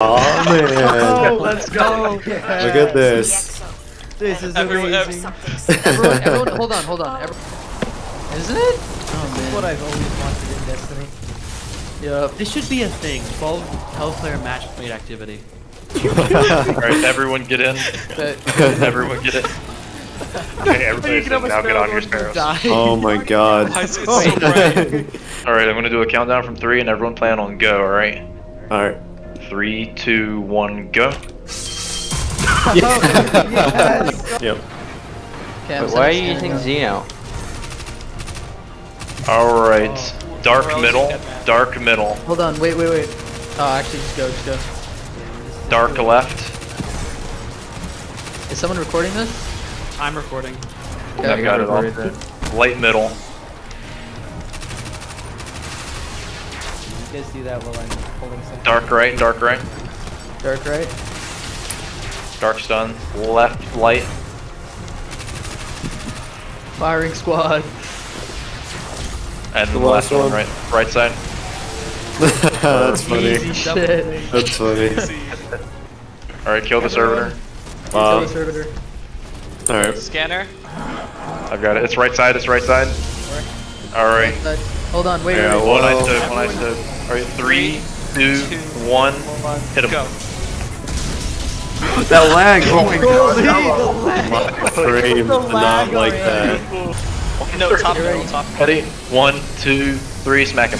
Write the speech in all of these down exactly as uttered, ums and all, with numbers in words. Oh man! Oh, let's go! Yeah. Look at this. This is everyone, amazing. everyone, everyone, hold on, hold on. Every Isn't it? Oh, this is what I've always wanted in Destiny. Yeah, this should be a thing. twelve player match played activity. Alright, everyone get in. Everyone get in. Okay, everybody get now get on your sparrows. Oh my god. So alright, I'm gonna do a countdown from three and everyone plan on go, alright? Alright. Three, two, one, go. Yes. Yes. Yep. Okay, wait, why are you using Xeno? Alright. Oh, dark middle. Dark middle. Hold on, wait, wait, wait. Oh, actually, just go, just go. Dark left. Is someone recording this? I'm recording. Okay, I've got it all. That. Light middle. You guys do that while I'm holding something. Dark right, dark right. Dark right. Dark stun. Left light. Firing squad. And the, the last one. one right right side. That's funny. Easy shit. That's funny. Alright, kill the servitor. Wow. Kill the servitor. Alright. Scanner. I've got it. It's right side, it's right side. Alright. Right. Hold on, wait, yeah, wait, wait. One I stood, one I stood. Alright, three, two, one, hit him. Go. That lag, oh my god. The lag. Frame did not like that. No, top middle, top middle. Ready? One, two, three, smack him.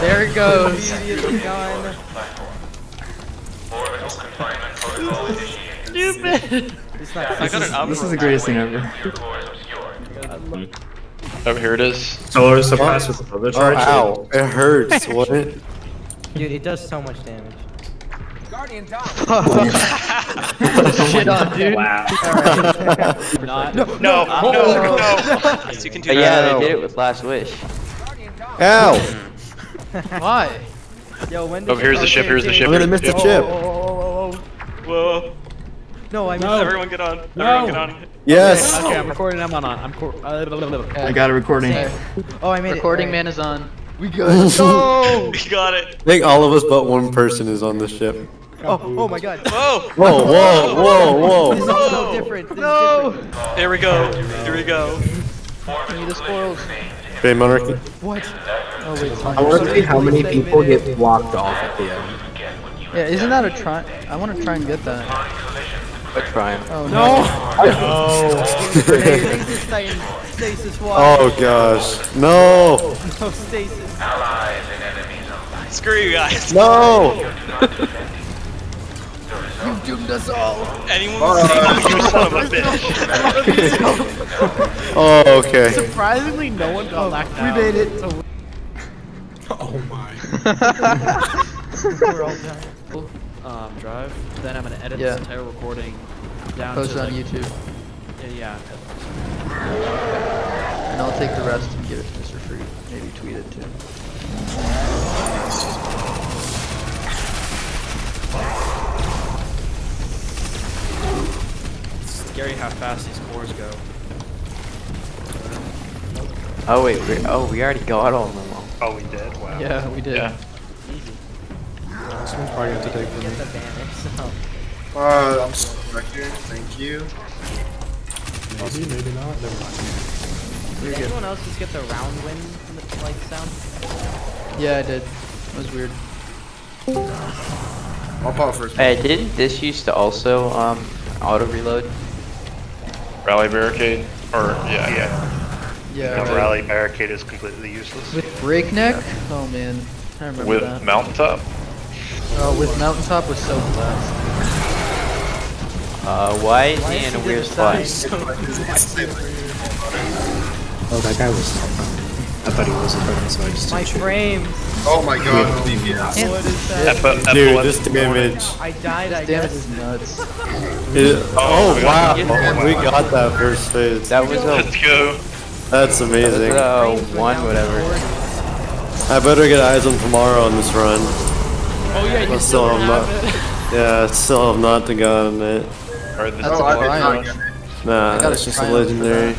There it goes. Stupid! This is the greatest thing ever. Oh, here it is. Solar suppressed with another charge. Oh, ow. It hurts. What? Dude, it does so much damage. Guardian top. Shit on, dude. Wow. Not. No, no, no. no, no. Yes, you can do that. Yeah, they did it with Last Wish. Ow. Why? Yo, when did oh, here's the ship. Here's the ship. I'm gonna miss the chip. Whoa, whoa, whoa. No, I know. Everyone get on. Everyone get on. Yes. Okay, okay, I'm recording. I'm on. on. I'm. Cor uh, okay. I got a recording. Sorry. Oh, I made recording it. Recording man is on. We good. Oh, we got it. I think all of us but one person is on this ship. Oh, oh my God. Whoa. Whoa, whoa, whoa, whoa. This is so different. This no. Is different. Here we go. Here we go. I need the squirrels. Okay, Monarchy. What? Oh wait. I want to see how many people get blocked off at the end. Yeah, isn't that a try? I want to try and get that. I try him. Oh no! No! Stasis Titan, Stasis one. Oh gosh. No! No Stasis. Allies and enemies alike. Screw you guys. No! You doomed us all. Anyone was saying you son of a bitch. Oh, okay. Surprisingly, no one got locked out. We made it. Oh my. We're all done. Um, drive. Then I'm gonna edit yeah. this entire recording down Post to Post on like, YouTube. Yeah, yeah. And I'll take the rest and give it to Mister Fruit. Maybe tweet it too. It's scary how fast these cores go. Oh wait, we, oh we already got all of them. Oh, we did. Wow. Yeah, we did. Yeah. This one's probably going to take for me. Uh, I'm still back here, thank you. Maybe, maybe not, never mind. Did You're anyone good. else just get the round wind from the like, sound? Yeah, I did. It was weird. I'll pop first. Hey, didn't this used to also um, auto-reload? Rally barricade? Or, yeah. Yeah, yeah no, right. Rally barricade is completely useless. With breakneck? Yeah. Oh man, I remember With that. With mountaintop? Oh, with mountaintop was so blessed. Uh, why is why he in a weird spot? So oh, that guy was. I thought he was a villain, so I just. My frames. Oh my god, yeah. Yeah. What is that? F Dude, this damage. I died. I damage is nuts. It, oh wow, oh, we got that first phase. That was. Let's go. That's amazing. Oh, one whatever. I better get eyes on Pomaro on this run. Oh yeah, you still have not, it. Yeah, I still have not gotten it. Alright, this is oh, a I did not get it. Nah, it's just a legendary.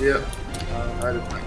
Yep. Yeah. Uh,